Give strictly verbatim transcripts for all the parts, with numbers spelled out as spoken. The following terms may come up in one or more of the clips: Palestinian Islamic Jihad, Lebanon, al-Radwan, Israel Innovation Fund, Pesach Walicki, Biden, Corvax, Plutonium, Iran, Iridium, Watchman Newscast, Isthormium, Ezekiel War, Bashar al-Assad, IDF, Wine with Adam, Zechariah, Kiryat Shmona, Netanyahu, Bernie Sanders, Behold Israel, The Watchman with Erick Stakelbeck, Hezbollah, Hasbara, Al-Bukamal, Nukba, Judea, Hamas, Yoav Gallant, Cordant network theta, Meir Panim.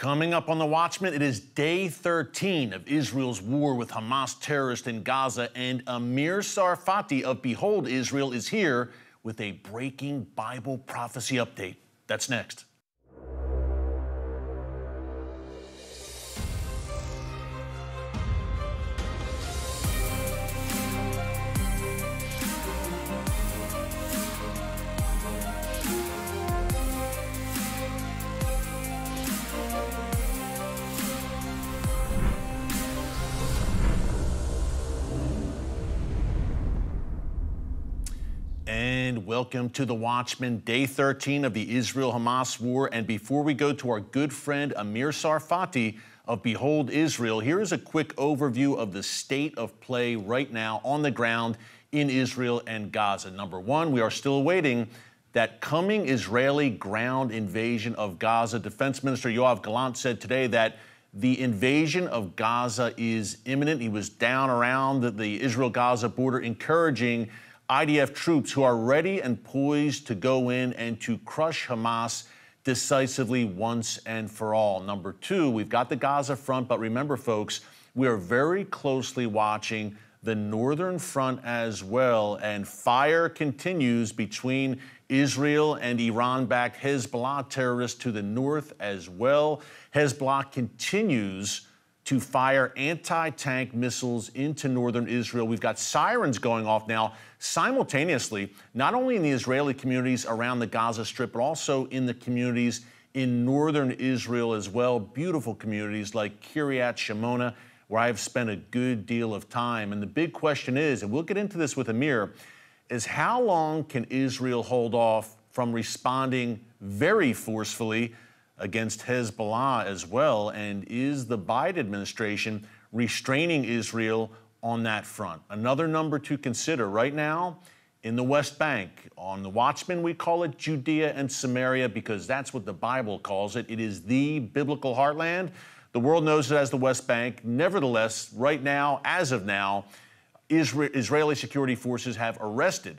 Coming up on The Watchman, it is day thirteen of Israel's war with Hamas terrorists in Gaza, and Amir Tsarfati of Behold Israel is here with a breaking Bible prophecy update. That's next. And welcome to The Watchman, day thirteen of the Israel-Hamas war. And before we go to our good friend Amir Tsarfati of Behold Israel, here is a quick overview of the state of play right now on the ground in Israel and Gaza. Number one, we are still awaiting that coming Israeli ground invasion of Gaza. Defense Minister Yoav Gallant said today that the invasion of Gaza is imminent. He was down around the, the Israel-Gaza border encouraging I D F troops who are ready and poised to go in and to crush Hamas decisively once and for all. Number two, we've got the Gaza front, but remember, folks, we are very closely watching the northern front as well, and fire continues between Israel and Iran-backed Hezbollah terrorists to the north as well. Hezbollah continues to fire anti-tank missiles into northern Israel. We've got sirens going off now simultaneously, not only in the Israeli communities around the Gaza Strip, but also in the communities in northern Israel as well. Beautiful communities like Kiryat Shmona, where I have spent a good deal of time. And the big question is, and we'll get into this with Amir, is how long can Israel hold off from responding very forcefully against Hezbollah as well, and is the Biden administration restraining Israel on that front? Another number to consider right now in the West Bank. On The Watchman, we call it Judea and Samaria because that's what the Bible calls it. It is the biblical heartland. The world knows it as the West Bank. Nevertheless, right now, as of now, Isra- Israeli security forces have arrested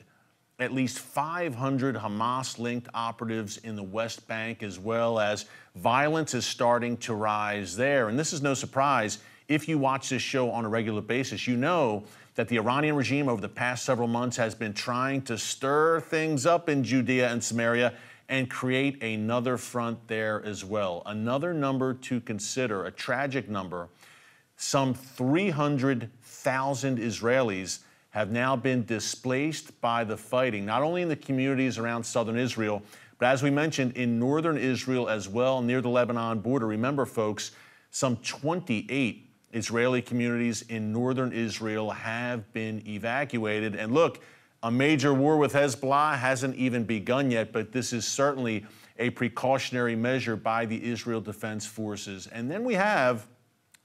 at least five hundred Hamas-linked operatives in the West Bank, as well as violence is starting to rise there. And this is no surprise. If you watch this show on a regular basis, you know that the Iranian regime over the past several months has been trying to stir things up in Judea and Samaria and create another front there as well. Another number to consider, a tragic number. Some three hundred thousand Israelis have now been displaced by the fighting, not only in the communities around southern Israel, but as we mentioned, in northern Israel as well, near the Lebanon border. Remember, folks, some twenty-eight Israeli communities in northern Israel have been evacuated. And look, a major war with Hezbollah hasn't even begun yet, but this is certainly a precautionary measure by the Israel Defense Forces. And then we have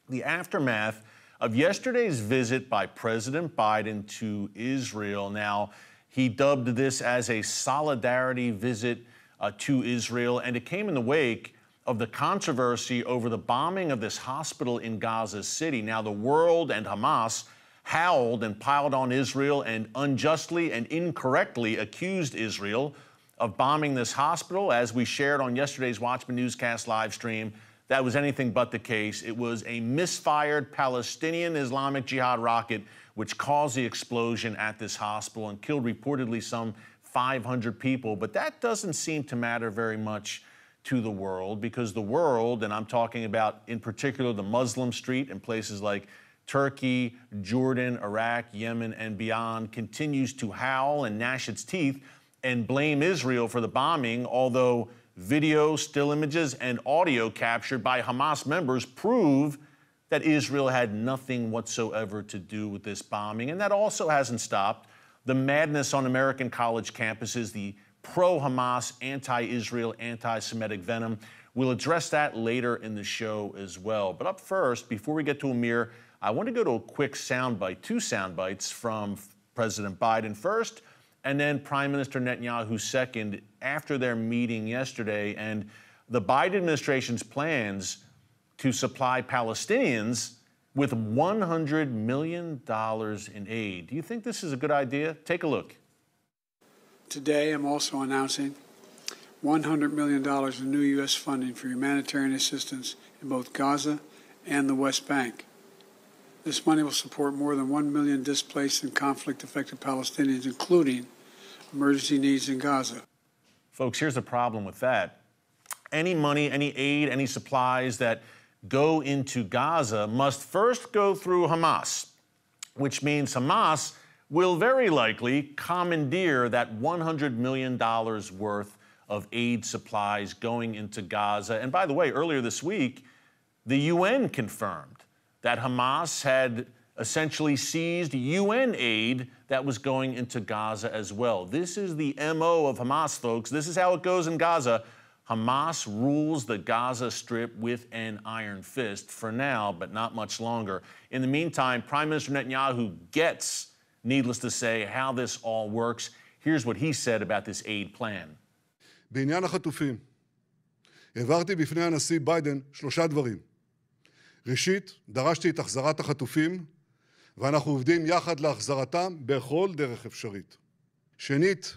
the aftermath of yesterday's visit by President Biden to Israel. Now, he dubbed this as a solidarity visit uh, to Israel, and it came in the wake of the controversy over the bombing of this hospital in Gaza City. Now, the world and Hamas howled and piled on Israel and unjustly and incorrectly accused Israel of bombing this hospital. As we shared on yesterday's Watchman Newscast live stream, that was anything but the case. It was a misfired Palestinian Islamic Jihad rocket which caused the explosion at this hospital and killed reportedly some five hundred people. But that doesn't seem to matter very much to the world, because the world, and I'm talking about in particular the Muslim street in places like Turkey, Jordan, Iraq, Yemen, and beyond, continues to howl and gnash its teeth and blame Israel for the bombing, although video, still images, and audio captured by Hamas members prove that Israel had nothing whatsoever to do with this bombing. And that also hasn't stopped the madness on American college campuses, the pro-Hamas, anti-Israel, anti-Semitic venom. We'll address that later in the show as well. But up first, before we get to Amir, I want to go to a quick soundbite, two soundbites from President Biden first, and then Prime Minister Netanyahu second, after their meeting yesterday, and the Biden administration's plans to supply Palestinians with one hundred million dollars in aid. Do you think this is a good idea? Take a look. Today, I'm also announcing one hundred million dollars in new U S funding for humanitarian assistance in both Gaza and the West Bank. This money will support more than one million displaced and conflict-affected Palestinians, including emergency needs in Gaza. Folks, here's the problem with that. Any money, any aid, any supplies that go into Gaza must first go through Hamas, which means Hamas will very likely commandeer that one hundred million dollars worth of aid supplies going into Gaza. And by the way, earlier this week, the U N confirmed that Hamas had essentially seized U N aid that was going into Gaza as well. This is the M O of Hamas, folks. This is how it goes in Gaza. Hamas rules the Gaza Strip with an iron fist for now, but not much longer. In the meantime, Prime Minister Netanyahu gets, needless to say, how this all works. Here's what he said about this aid plan. בעניין החטופים, העברתי בפני הנשיא ביידן שלושה דברים. ראשית, דרשתי את החזרת החטופים, ואנחנו עובדים יחד להחזרתם בכל דרך אפשרית. שנית,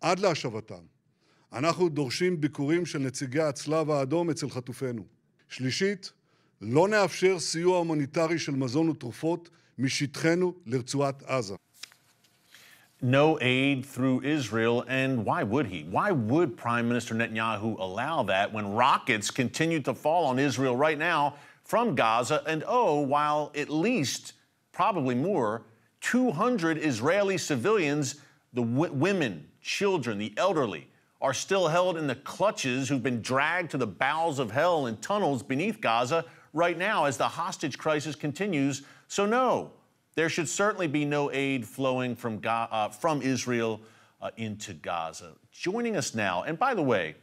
עד להשבתם, אנחנו דורשים ביקורים של נציגי הצלב האדום אצל חטופינו. שלישית, לא נאפשר סיוע הומניטרי של מזון ותרופות משטחנו לרצועת עזה. No aid through Israel, and why would he? Why would Prime Minister Netanyahu allow that when rockets continue to fall on Israel right now from Gaza? And oh, while at least, probably more, two hundred Israeli civilians, the w women, children, the elderly, are still held in the clutches who've been dragged to the bowels of hell in tunnels beneath Gaza right now as the hostage crisis continues. So no, there should certainly be no aid flowing from, Ga uh, from Israel uh, into Gaza. Joining us now, and by the way,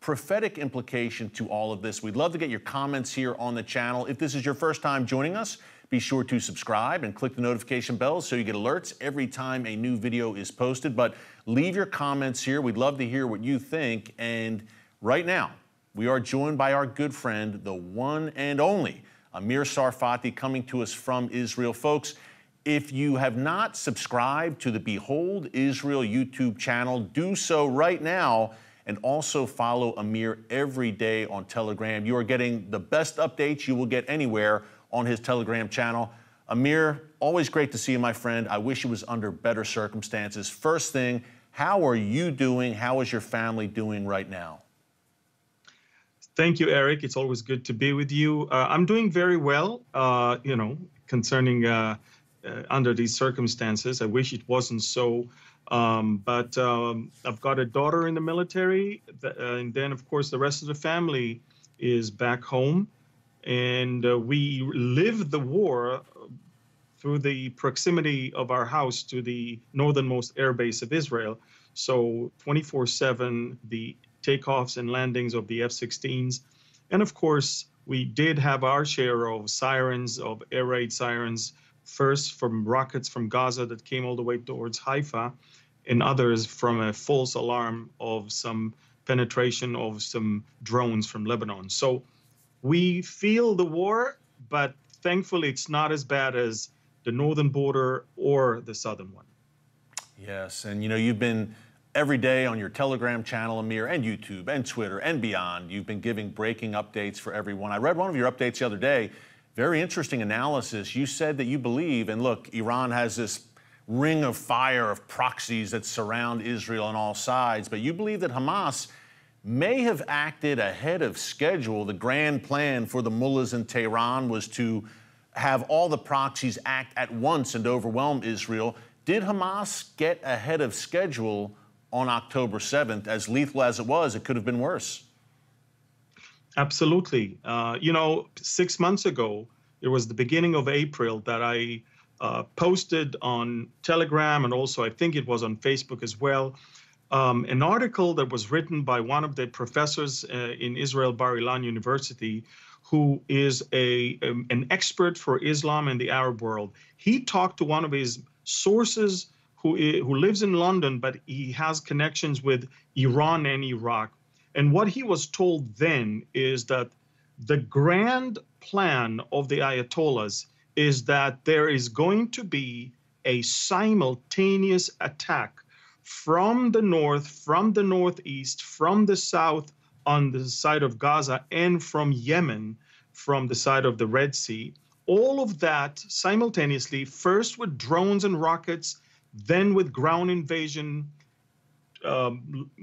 prophetic implication to all of this. We'd love to get your comments here on the channel. If this is your first time joining us, be sure to subscribe and click the notification bell so you get alerts every time a new video is posted. But leave your comments here. We'd love to hear what you think. And right now, we are joined by our good friend, the one and only Amir Tsarfati, coming to us from Israel. Folks, if you have not subscribed to the Behold Israel YouTube channel, do so right now, and also follow Amir every day on Telegram. You are getting the best updates you will get anywhere on his Telegram channel. Amir, always great to see you, my friend. I wish it was under better circumstances. First thing, how are you doing? How is your family doing right now? Thank you, Eric. It's always good to be with you. Uh, I'm doing very well, uh, you know, concerning uh, uh, under these circumstances. I wish it wasn't so, um, but um, I've got a daughter in the military. Th uh, and then, of course, the rest of the family is back home. And uh, we live the war through the proximity of our house to the northernmost air base of Israel. So twenty-four seven, the takeoffs and landings of the F sixteens. And of course, we did have our share of sirens, of air raid sirens, first from rockets from Gaza that came all the way towards Haifa, and others from a false alarm of some penetration of some drones from Lebanon. So we feel the war, but thankfully it's not as bad as the northern border or the southern one. Yes, and you know, you've been every day on your Telegram channel, Amir, and YouTube, and Twitter, and beyond, you've been giving breaking updates for everyone. I read one of your updates the other day, very interesting analysis. You said that you believe, and look, Iran has this ring of fire of proxies that surround Israel on all sides, but you believe that Hamas may have acted ahead of schedule. The grand plan for the mullahs in Tehran was to have all the proxies act at once and overwhelm Israel. Did Hamas get ahead of schedule on October seventh, as lethal as it was? It could have been worse. Absolutely. Uh, you know, six months ago, it was the beginning of April that I uh, posted on Telegram, and also I think it was on Facebook as well, um, an article that was written by one of the professors uh, in Israel Bar-Ilan University, who is a um, an expert for Islam and the Arab world. He talked to one of his sources Who, who lives in London, but he has connections with Iran and Iraq. And what he was told then is that the grand plan of the Ayatollahs is that there is going to be a simultaneous attack from the north, from the northeast, from the south on the side of Gaza, and from Yemen, from the side of the Red Sea. All of that simultaneously, first with drones and rockets, then with ground invasion. Uh,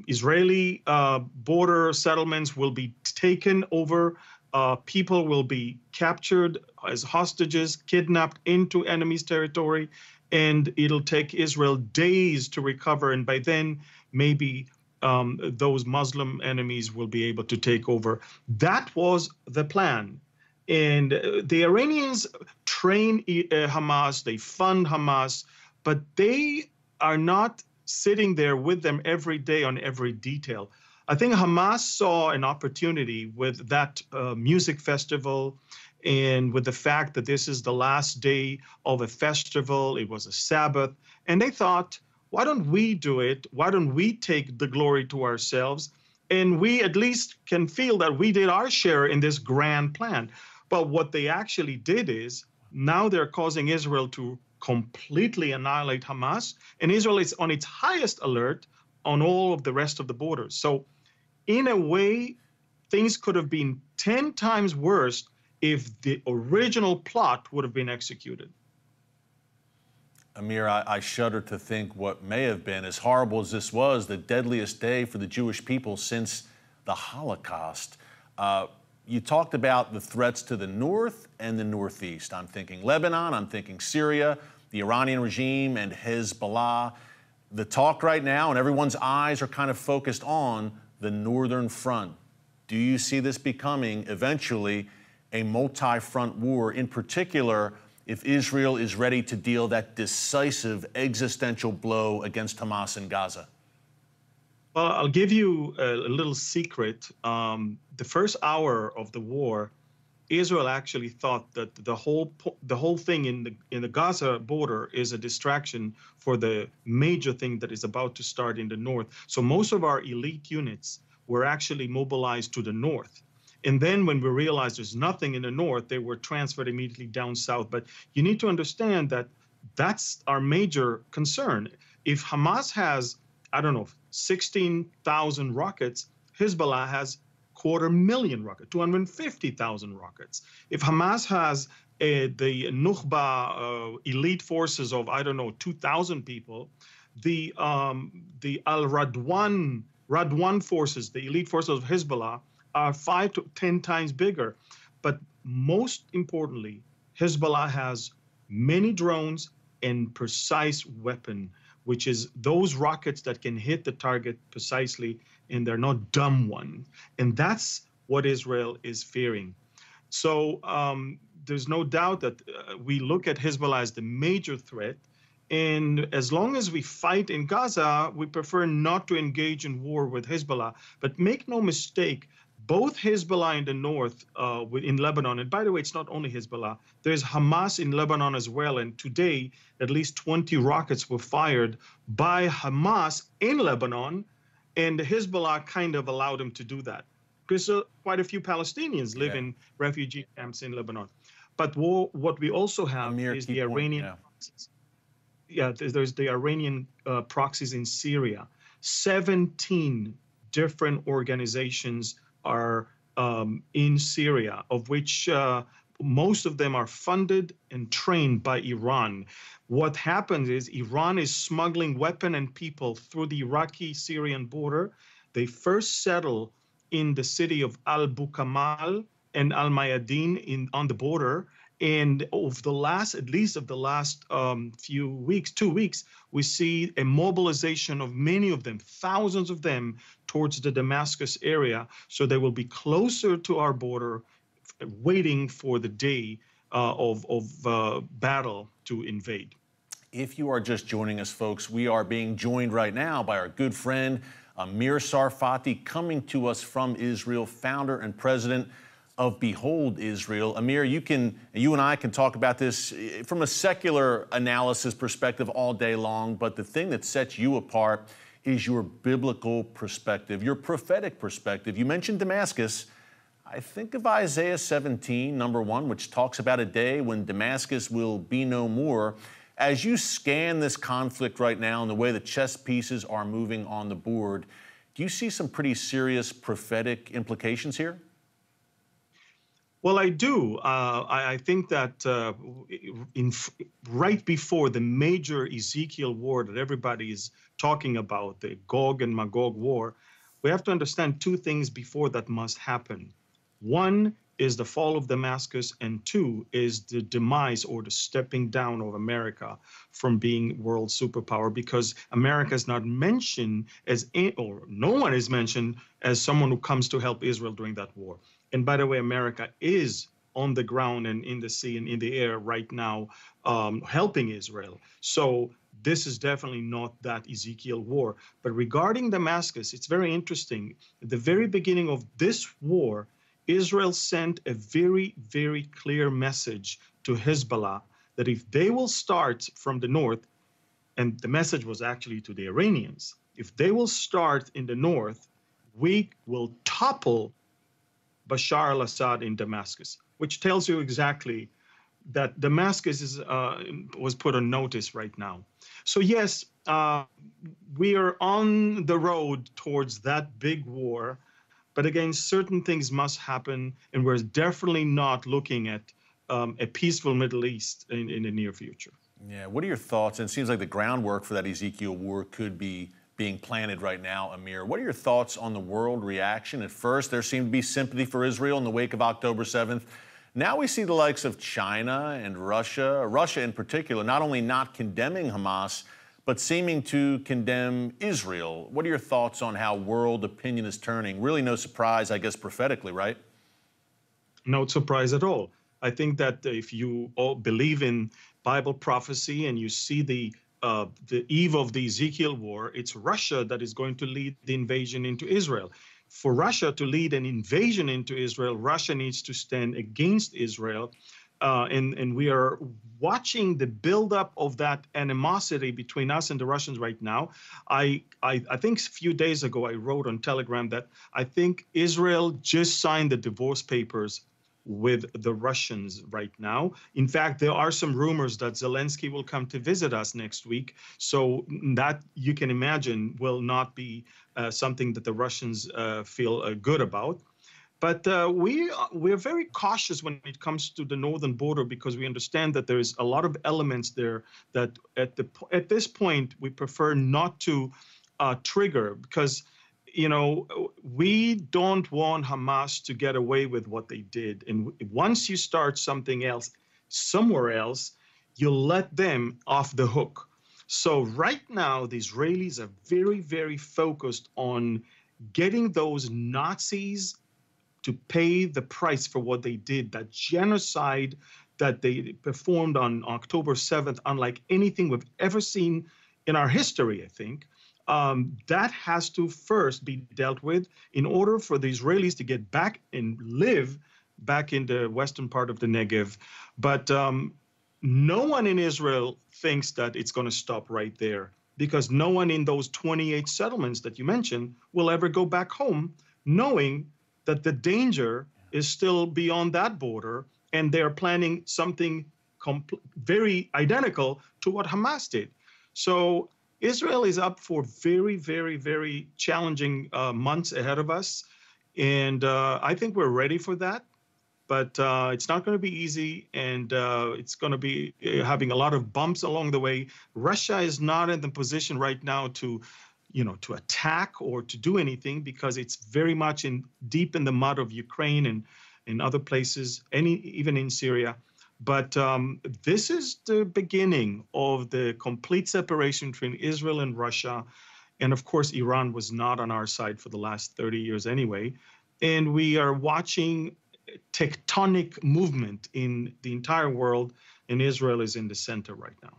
Israeli uh, border settlements will be taken over. Uh, people will be captured as hostages, kidnapped into enemy's territory, and it'll take Israel days to recover. And by then, maybe um, those Muslim enemies will be able to take over. That was the plan. And uh, the Iranians train uh, Hamas, they fund Hamas, but they are not sitting there with them every day on every detail. I think Hamas saw an opportunity with that uh, music festival and with the fact that this is the last day of a festival. It was a Sabbath. And they thought, why don't we do it? Why don't we take the glory to ourselves? And we at least can feel that we did our share in this grand plan. But what they actually did is now they're causing Israel to completely annihilate Hamas. And Israel is on its highest alert on all of the rest of the borders. So in a way, things could have been ten times worse if the original plot would have been executed. Amir, I, I shudder to think what may have been, as horrible as this was, the deadliest day for the Jewish people since the Holocaust. Uh, you talked about the threats to the north and the northeast. I'm thinking Lebanon, I'm thinking Syria, the Iranian regime, and Hezbollah. The talk right now, and everyone's eyes are kind of focused on the northern front. Do you see this becoming eventually a multi-front war, in particular if Israel is ready to deal that decisive existential blow against Hamas in Gaza? Well, I'll give you a little secret. Um, the first hour of the war, Israel actually thought that the whole the whole thing in the in the Gaza border is a distraction for the major thing that is about to start in the north. So most of our elite units were actually mobilized to the north. And then when we realized there's nothing in the north, they were transferred immediately down south. But you need to understand that that's our major concern. If Hamas has, I don't know, sixteen thousand rockets, Hezbollah has quarter million rockets, two hundred fifty thousand rockets. If Hamas has uh, the Nukba uh, elite forces of, I don't know, two thousand people, the um, the al-Radwan Radwan forces, the elite forces of Hezbollah, are five to ten times bigger. But most importantly, Hezbollah has many drones and precise weapon, which is those rockets that can hit the target precisely, and they're not dumb ones. And that's what Israel is fearing. So um, there's no doubt that uh, we look at Hezbollah as the major threat. And as long as we fight in Gaza, we prefer not to engage in war with Hezbollah. But make no mistake, both Hezbollah in the north, uh, in Lebanon, and by the way, it's not only Hezbollah, there's Hamas in Lebanon as well. And today, at least twenty rockets were fired by Hamas in Lebanon, and Hezbollah kind of allowed them to do that, because uh, quite a few Palestinians live yeah. in refugee camps in Lebanon. But what we also have Amir, is the Iranian point, yeah. proxies. Yeah, there's the Iranian uh, proxies in Syria. seventeen different organizations are um, in Syria, of which uh, most of them are funded and trained by Iran. What happens is Iran is smuggling weapons and people through the Iraqi-Syrian border. They first settle in the city of Al-Bukamal and Al-Mayadeen in on the border. And over the last, at least of the last um, few weeks, two weeks, we see a mobilization of many of them, thousands of them, towards the Damascus area. So they will be closer to our border, waiting for the day uh, of, of uh, battle to invade. If you are just joining us, folks, we are being joined right now by our good friend, Amir Tsarfati, coming to us from Israel, founder and president of Behold Israel. Amir, you can, you and I can talk about this from a secular analysis perspective all day long, but the thing that sets you apart is your biblical perspective, your prophetic perspective. You mentioned Damascus. I think of Isaiah seventeen, number one, which talks about a day when Damascus will be no more. As you scan this conflict right now and the way the chess pieces are moving on the board, do you see some pretty serious prophetic implications here? Well, I do. Uh, I, I think that uh, in, right before the major Ezekiel war that everybody is talking about, the Gog and Magog war, we have to understand two things before that must happen. One is the fall of Damascus, and two is the demise or the stepping down of America from being world superpower, because America is not mentioned as, or no one is mentioned as someone who comes to help Israel during that war. And by the way, America is on the ground and in the sea and in the air right now um, helping Israel. So this is definitely not that Ezekiel war. But regarding Damascus, it's very interesting. At the very beginning of this war, Israel sent a very, very clear message to Hezbollah that if they will start from the north, and the message was actually to the Iranians, if they will start in the north, we will topple Bashar al-Assad in Damascus, which tells you exactly that Damascus is, uh, was put on notice right now. So yes, uh, we are on the road towards that big war. But again, certain things must happen, and we're definitely not looking at um, a peaceful Middle East in, in the near future. Yeah, what are your thoughts? And it seems like the groundwork for that Ezekiel war could be being planted right now, Amir. What are your thoughts on the world reaction? At first, there seemed to be sympathy for Israel in the wake of October seventh. Now we see the likes of China and Russia, Russia in particular, not only not condemning Hamas, but seeming to condemn Israel. What are your thoughts on how world opinion is turning? Really no surprise, I guess, prophetically, right? No surprise at all. I think that if you all believe in Bible prophecy and you see the, uh, the eve of the Ezekiel war, it's Russia that is going to lead the invasion into Israel. For Russia to lead an invasion into Israel, Russia needs to stand against Israel. Uh, and, and we are watching the buildup of that animosity between us and the Russians right now. I, I, I think a few days ago I wrote on Telegram that I think Israel just signed the divorce papers with the Russians right now. In fact, there are some rumors that Zelensky will come to visit us next week. So that, you can imagine, will not be uh, something that the Russians uh, feel uh, good about. But uh, we, we're very cautious when it comes to the northern border, because we understand that there is a lot of elements there that at, the, at this point we prefer not to uh, trigger, because, you know, we don't want Hamas to get away with what they did. And once you start something else somewhere else, you let them off the hook. So right now, the Israelis are very, very focused on getting those Nazis to pay the price for what they did, that genocide that they performed on October seventh, unlike anything we've ever seen in our history, I think. Um, that has to first be dealt with in order for the Israelis to get back and live back in the western part of the Negev. But um, no one in Israel thinks that it's going to stop right there, because no one in those twenty-eight settlements that you mentioned will ever go back home, knowing that the danger is still beyond that border, and they're planning something very identical to what Hamas did. So Israel is up for very, very, very challenging uh, months ahead of us, and uh, I think we're ready for that. But uh, it's not going to be easy, and uh, it's going to be uh, having a lot of bumps along the way. Russia is not in the position right now to you know, to attack or to do anything, because it's very much in deep in the mud of Ukraine and in other places, any even in Syria. But um, this is the beginning of the complete separation between Israel and Russia. And of course, Iran was not on our side for the last thirty years anyway. And we are watching tectonic movement in the entire world, and Israel is in the center right now.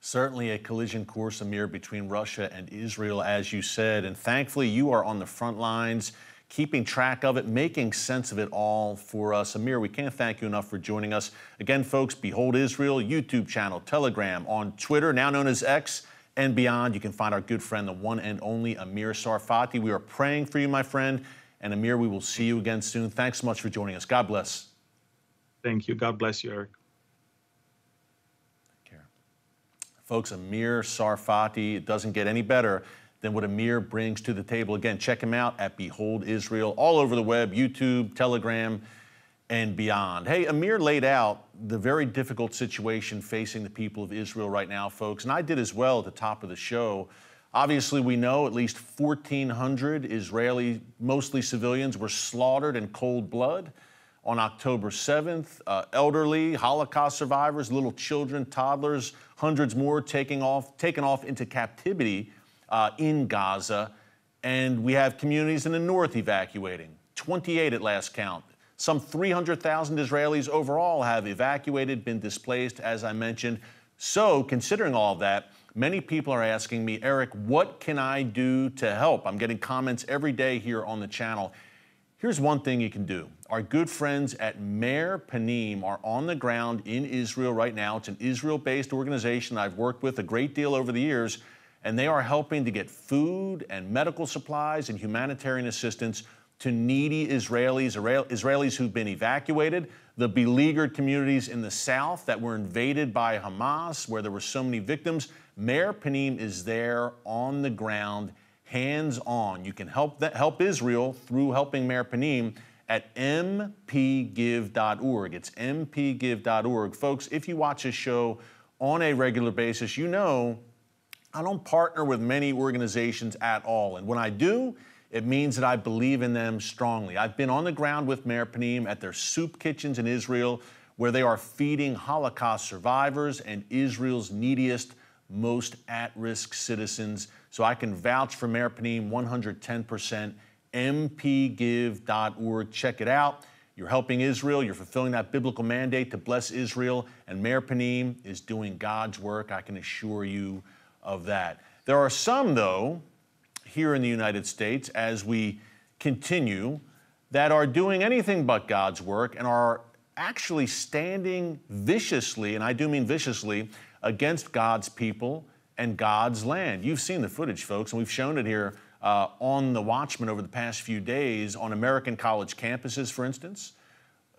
Certainly a collision course, Amir, between Russia and Israel, as you said. And thankfully, you are on the front lines, keeping track of it, making sense of it all for us. Amir, we can't thank you enough for joining us. Again, folks, Behold Israel, YouTube channel, Telegram, on Twitter, now known as X, and beyond. You can find our good friend, the one and only Amir Tsarfati. We are praying for you, my friend. And Amir, we will see you again soon. Thanks so much for joining us. God bless. Thank you. God bless you, Eric. Folks, Amir Tsarfati, it doesn't get any better than what Amir brings to the table. Again, check him out at Behold Israel, all over the web, YouTube, Telegram, and beyond. Hey, Amir laid out the very difficult situation facing the people of Israel right now, folks, and I did as well at the top of the show. Obviously, we know at least fourteen hundred Israeli, mostly civilians, were slaughtered in cold blood on October seventh. Uh, elderly, Holocaust survivors, little children, toddlers, hundreds more taking off, taken off into captivity uh, in Gaza. And we have communities in the north evacuating, twenty-eight at last count. Some three hundred thousand Israelis overall have evacuated, been displaced, as I mentioned. So, considering all of that, many people are asking me, Eric, what can I do to help? I'm getting comments every day here on the channel. Here's one thing you can do. Our good friends at Meir Panim are on the ground in Israel right now. It's an Israel-based organization I've worked with a great deal over the years, and they are helping to get food and medical supplies and humanitarian assistance to needy Israelis, Israelis who've been evacuated, the beleaguered communities in the south that were invaded by Hamas, where there were so many victims. Meir Panim is there on the ground, hands-on. You can help, that, help Israel through helping Meir Panim at m p give dot org. It's m p give dot org. Folks, if you watch this show on a regular basis, you know I don't partner with many organizations at all. And when I do, it means that I believe in them strongly. I've been on the ground with Meir Panim at their soup kitchens in Israel, where they are feeding Holocaust survivors and Israel's neediest, most at-risk citizens. So I can vouch for Meir Panim one hundred ten percent. m p give dot org. Check it out. You're helping Israel. You're fulfilling that biblical mandate to bless Israel. And Meir Panim is doing God's work. I can assure you of that. There are some, though, here in the United States, as we continue, that are doing anything but God's work and are actually standing viciously, and I do mean viciously, against God's people and God's land. You've seen the footage, folks, and we've shown it here uh, on The Watchman over the past few days on American college campuses, for instance.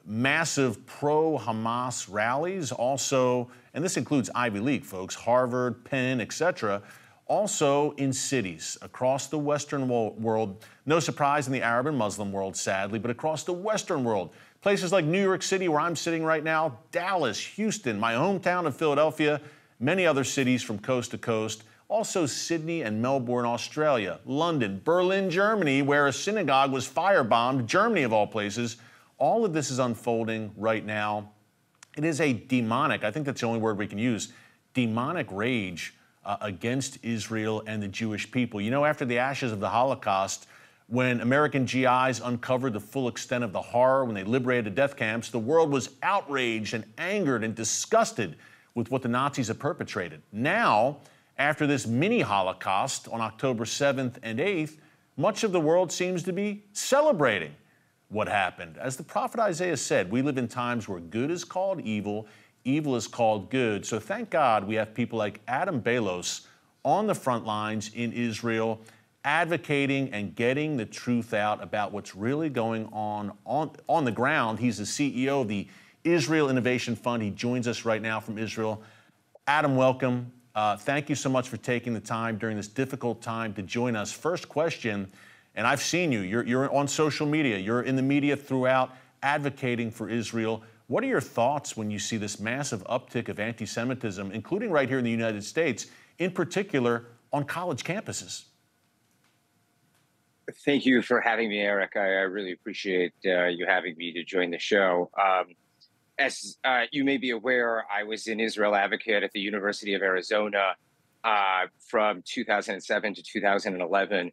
Massive pro-Hamas rallies also, and this includes Ivy League, folks, Harvard, Penn, et cetera, also in cities across the Western world, no surprise in the Arab and Muslim world, sadly, but across the Western world. Places like New York City, where I'm sitting right now, Dallas, Houston, my hometown of Philadelphia, many other cities from coast to coast, also Sydney and Melbourne, Australia, London, Berlin, Germany, where a synagogue was firebombed, Germany of all places. All of this is unfolding right now. It is a demonic, I think that's the only word we can use, demonic rage Uh, against Israel and the Jewish people. You know, after the ashes of the Holocaust, when American G Is uncovered the full extent of the horror when they liberated the death camps, the world was outraged and angered and disgusted with what the Nazis had perpetrated. Now, after this mini-Holocaust on October seventh and eighth, much of the world seems to be celebrating what happened. As the prophet Isaiah said, we live in times where good is called evil, evil is called good. So thank God we have people like Adam Bellos on the front lines in Israel advocating and getting the truth out about what's really going on on, on the ground. He's the C E O of the Israel Innovation Fund. He joins us right now from Israel. Adam, welcome. Uh, thank you so much for taking the time during this difficult time to join us. First question, and I've seen you. You're, you're on social media. You're in the media throughout advocating for Israel. What are your thoughts when you see this massive uptick of anti-Semitism, including right here in the United States, in particular on college campuses? Thank you for having me, Eric. I, I really appreciate uh, you having me to join the show. Um, as uh, you may be aware, I was an Israel advocate at the University of Arizona uh, from two thousand seven to two thousand eleven.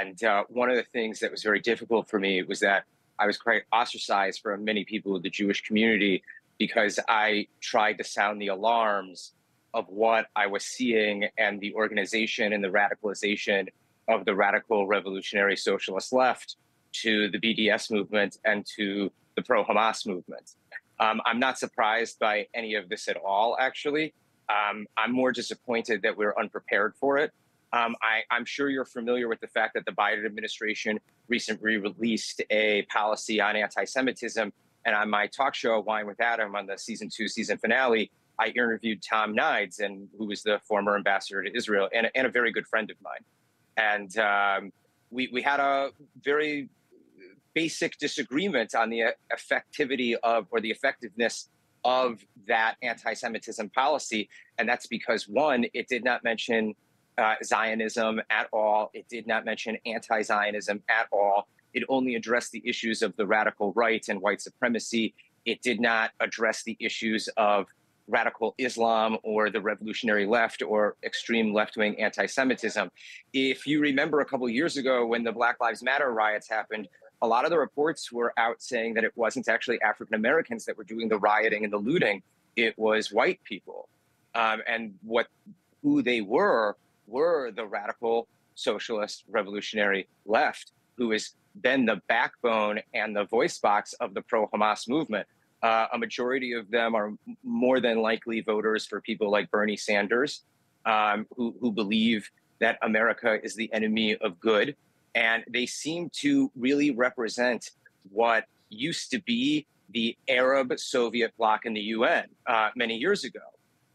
And uh, one of the things that was very difficult for me was that I was quite ostracized from many people of the Jewish community because I tried to sound the alarms of what I was seeing and the organization and the radicalization of the radical revolutionary socialist left to the B D S movement and to the pro-Hamas movement. Um, I'm not surprised by any of this at all, actually. Um, I'm more disappointed that we're unprepared for it. Um, I, I'm sure you're familiar with the fact that the Biden administration recently released a policy on anti-Semitism. And on my talk show, Wine with Adam, on the season two season finale, I interviewed Tom Nides, and who was the former ambassador to Israel and, and a very good friend of mine. And um, we, we had a very basic disagreement on the effectivity of, or the effectiveness of, that anti-Semitism policy. And that's because, one, it did not mention uh, Zionism at all. It did not mention anti-Zionism at all. It only addressed the issues of the radical right and white supremacy. It did not address the issues of radical Islam or the revolutionary left or extreme left-wing anti-Semitism. If you remember a couple of years ago when the Black Lives Matter riots happened, a lot of the reports were out saying that it wasn't actually African-Americans that were doing the rioting and the looting. It was white people. Um, and what who they were were the radical socialist revolutionary left, who has been the backbone and the voice box of the pro-Hamas movement. Uh, a majority of them are more than likely voters for people like Bernie Sanders, um, who, who believe that America is the enemy of good. And they seem to really represent what used to be the Arab Soviet bloc in the U N uh, many years ago,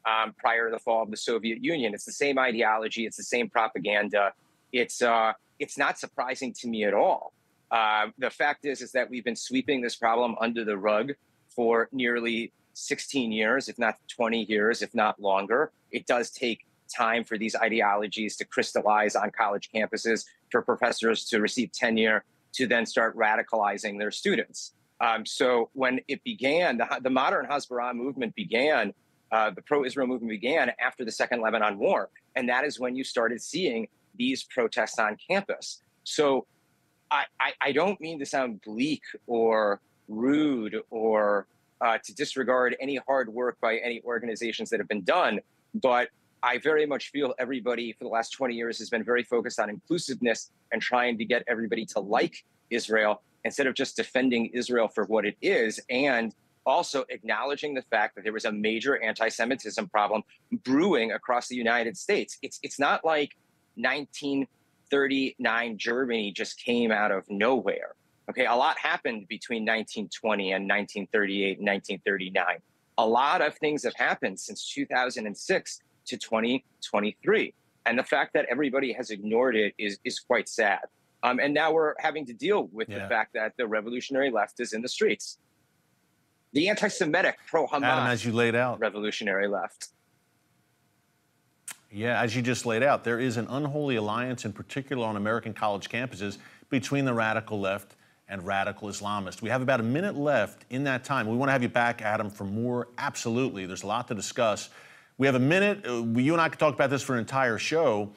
um, prior to the fall of the Soviet Union. It's the same ideology. It's the same propaganda. It's, uh, it's not surprising to me at all. Uh, the fact is, is that we've been sweeping this problem under the rug for nearly sixteen years, if not twenty years, if not longer. It does take time for these ideologies to crystallize on college campuses, for professors to receive tenure, to then start radicalizing their students. Um, so when it began, the, the modern Hasbara movement began, uh, the pro-Israel movement began after the Second Lebanon War. And that is when you started seeing these protests on campus. So I, I, I don't mean to sound bleak or rude or uh, to disregard any hard work by any organizations that have been done. But I very much feel everybody for the last twenty years has been very focused on inclusiveness and trying to get everybody to like Israel instead of just defending Israel for what it is, and also acknowledging the fact that there was a major anti-Semitism problem brewing across the United States. It's, it's not like nineteen thirty-nine Germany just came out of nowhere. Okay, a lot happened between nineteen twenty and nineteen thirty-eight and nineteen thirty-nine. A lot of things have happened since two thousand six to twenty twenty-three. And the fact that everybody has ignored it is, is quite sad. Um, and now we're having to deal with yeah. the fact that the revolutionary left is in the streets. The anti-Semitic, pro-Hamas, Adam, as you laid out, revolutionary left. Yeah, as you just laid out, there is an unholy alliance, in particular on American college campuses, between the radical left and radical Islamists. We have about a minute left in that time. We want to have you back, Adam, for more. Absolutely. There's a lot to discuss. We have a minute. You and I could talk about this for an entire show.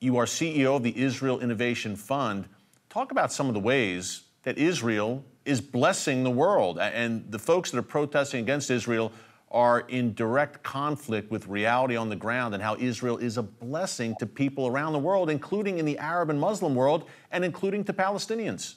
You are C E O of the Israel Innovation Fund. Talk about some of the ways that Israel is blessing the world. And the folks that are protesting against Israel are in direct conflict with reality on the ground, and how Israel is a blessing to people around the world, including in the Arab and Muslim world, and including to Palestinians.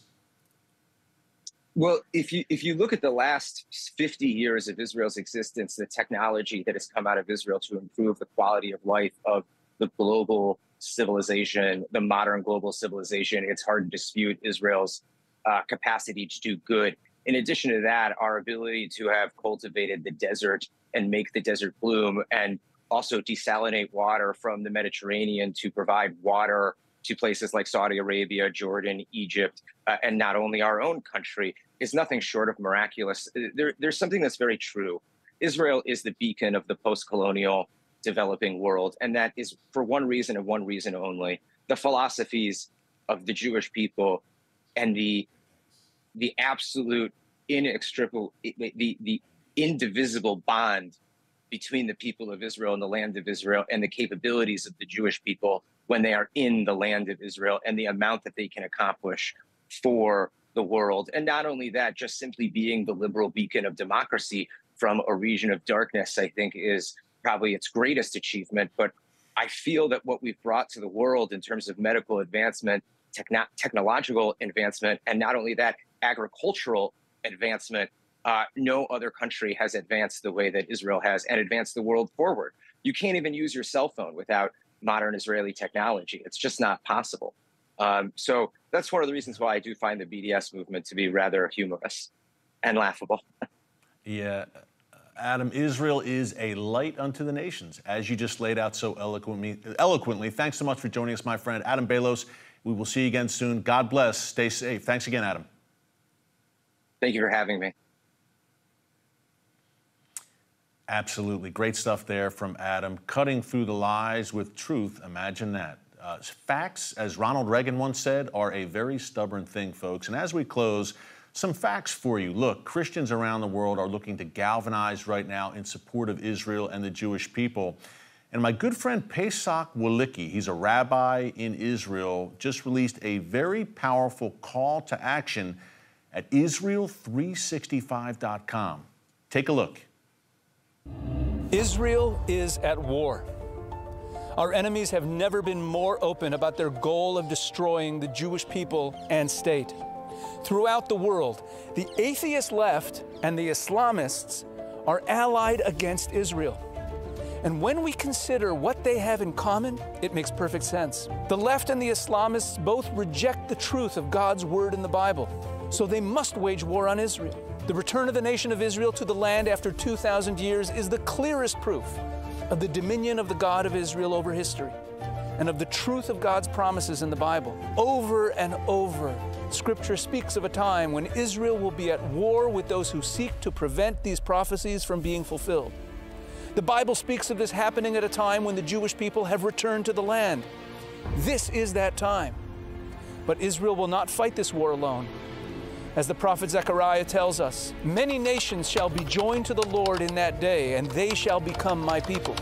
Well, if you, if you look at the last fifty years of Israel's existence, the technology that has come out of Israel to improve the quality of life of the global civilization, the modern global civilization, it's hard to dispute Israel's uh, capacity to do good. In addition to that, our ability to have cultivated the desert and make the desert bloom, and also desalinate water from the Mediterranean to provide water to places like Saudi Arabia, Jordan, Egypt, uh, and not only our own country, is nothing short of miraculous. There, there's something that's very true. Israel is the beacon of the post-colonial developing world, and that is for one reason and one reason only. The philosophies of the Jewish people and the the absolute inextricable, the, the, the indivisible bond between the people of Israel and the land of Israel, and the capabilities of the Jewish people when they are in the land of Israel, and the amount that they can accomplish for the world. And not only that, just simply being the liberal beacon of democracy from a region of darkness, I think, is probably its greatest achievement. But I feel that what we've brought to the world in terms of medical advancement, techno technological advancement, and not only that, agricultural advancement, uh, no other country has advanced the way that Israel has, and advanced the world forward. You can't even use your cell phone without modern Israeli technology. It's just not possible. Um, so that's one of the reasons why I do find the B D S movement to be rather humorous and laughable. Yeah, Adam, Israel is a light unto the nations, as you just laid out so eloquently. eloquently. Thanks so much for joining us, my friend. Adam Bellos, we will see you again soon. God bless. Stay safe. Thanks again, Adam. Thank you for having me. Absolutely. Great stuff there from Adam. Cutting through the lies with truth, imagine that. Uh, facts, as Ronald Reagan once said, are a very stubborn thing, folks. And as we close, some facts for you. Look, Christians around the world are looking to galvanize right now in support of Israel and the Jewish people. And my good friend Pesach Walicki, he's a rabbi in Israel, just released a very powerful call to action at Israel three sixty-five dot com. Take a look. Israel is at war. Our enemies have never been more open about their goal of destroying the Jewish people and state. Throughout the world, the atheist left and the Islamists are allied against Israel. And when we consider what they have in common, it makes perfect sense. The left and the Islamists both reject the truth of God's word in the Bible, so they must wage war on Israel. The return of the nation of Israel to the land after two thousand years is the clearest proof of the dominion of the God of Israel over history and of the truth of God's promises in the Bible. Over and over, Scripture speaks of a time when Israel will be at war with those who seek to prevent these prophecies from being fulfilled. The Bible speaks of this happening at a time when the Jewish people have returned to the land. This is that time. But Israel will not fight this war alone. As the prophet Zechariah tells us, many nations shall be joined to the Lord in that day, and they shall become my people.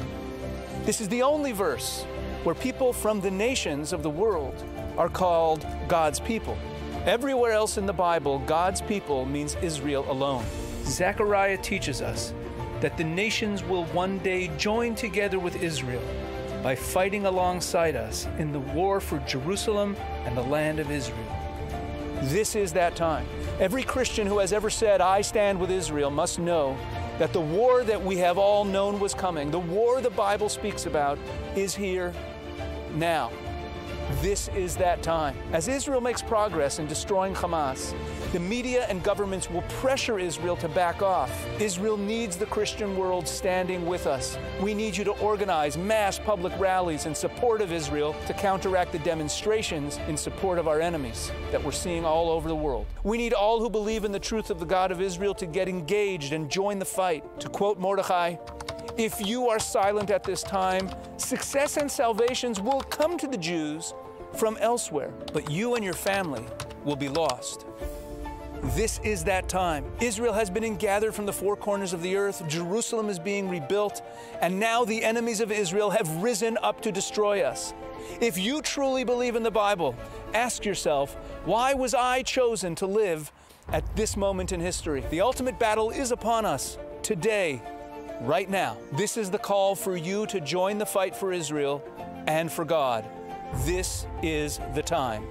This is the only verse where people from the nations of the world are called God's people. Everywhere else in the Bible, God's people means Israel alone. Zechariah teaches us that the nations will one day join together with Israel by fighting alongside us in the war for Jerusalem and the land of Israel. This is that time. Every Christian who has ever said, I stand with Israel, must know that the war that we have all known was coming, the war the Bible speaks about, is here now. This is that time. As Israel makes progress in destroying Hamas, the media and governments will pressure Israel to back off. Israel needs the Christian world standing with us. We need you to organize mass public rallies in support of Israel to counteract the demonstrations in support of our enemies that we're seeing all over the world. We need all who believe in the truth of the God of Israel to get engaged and join the fight. To quote Mordechai, if you are silent at this time, success and salvations will come to the Jews from elsewhere, but you and your family will be lost. This is that time. Israel has been gathered from the four corners of the earth, Jerusalem is being rebuilt, and now the enemies of Israel have risen up to destroy us. If you truly believe in the Bible, ask yourself, why was I chosen to live at this moment in history? The ultimate battle is upon us today. Right now, this is the call for you to join the fight for Israel and for God. This is the time.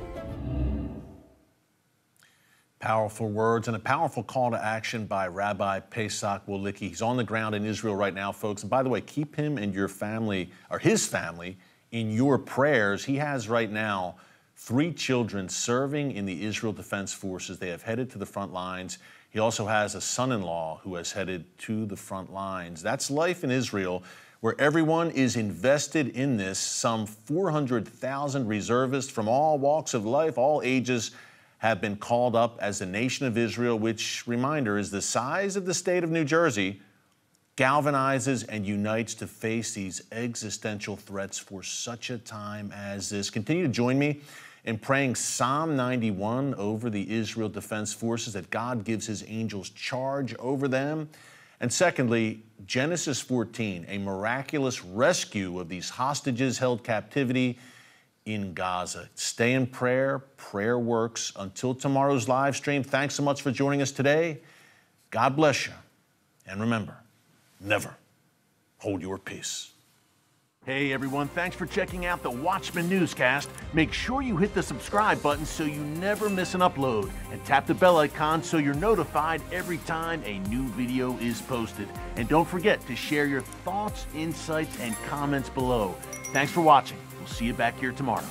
Powerful words and a powerful call to action by Rabbi Pesach Walicki. He's on the ground in Israel right now, folks. And by the way, keep him and your family, or his family, in your prayers. He has right now three children serving in the Israel Defense Forces. They have headed to the front lines. He also has a son-in-law who has headed to the front lines. That's life in Israel, where everyone is invested in this. Some four hundred thousand reservists from all walks of life, all ages, have been called up as the nation of Israel, which, reminder, is the size of the state of New Jersey, galvanizes and unites to face these existential threats for such a time as this. Continue to join me in praying Psalm ninety-one over the Israel Defense Forces, that God gives his angels charge over them. And secondly, Genesis fourteen, a miraculous rescue of these hostages held captivity in Gaza. Stay in prayer. Prayer works. Until tomorrow's live stream, thanks so much for joining us today. God bless you. And remember, never hold your peace. Hey everyone, thanks for checking out the Watchman Newscast. Make sure you hit the subscribe button so you never miss an upload, and tap the bell icon so you're notified every time a new video is posted. And don't forget to share your thoughts, insights, and comments below. Thanks for watching. We'll see you back here tomorrow.